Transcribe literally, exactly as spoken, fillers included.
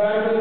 Bye.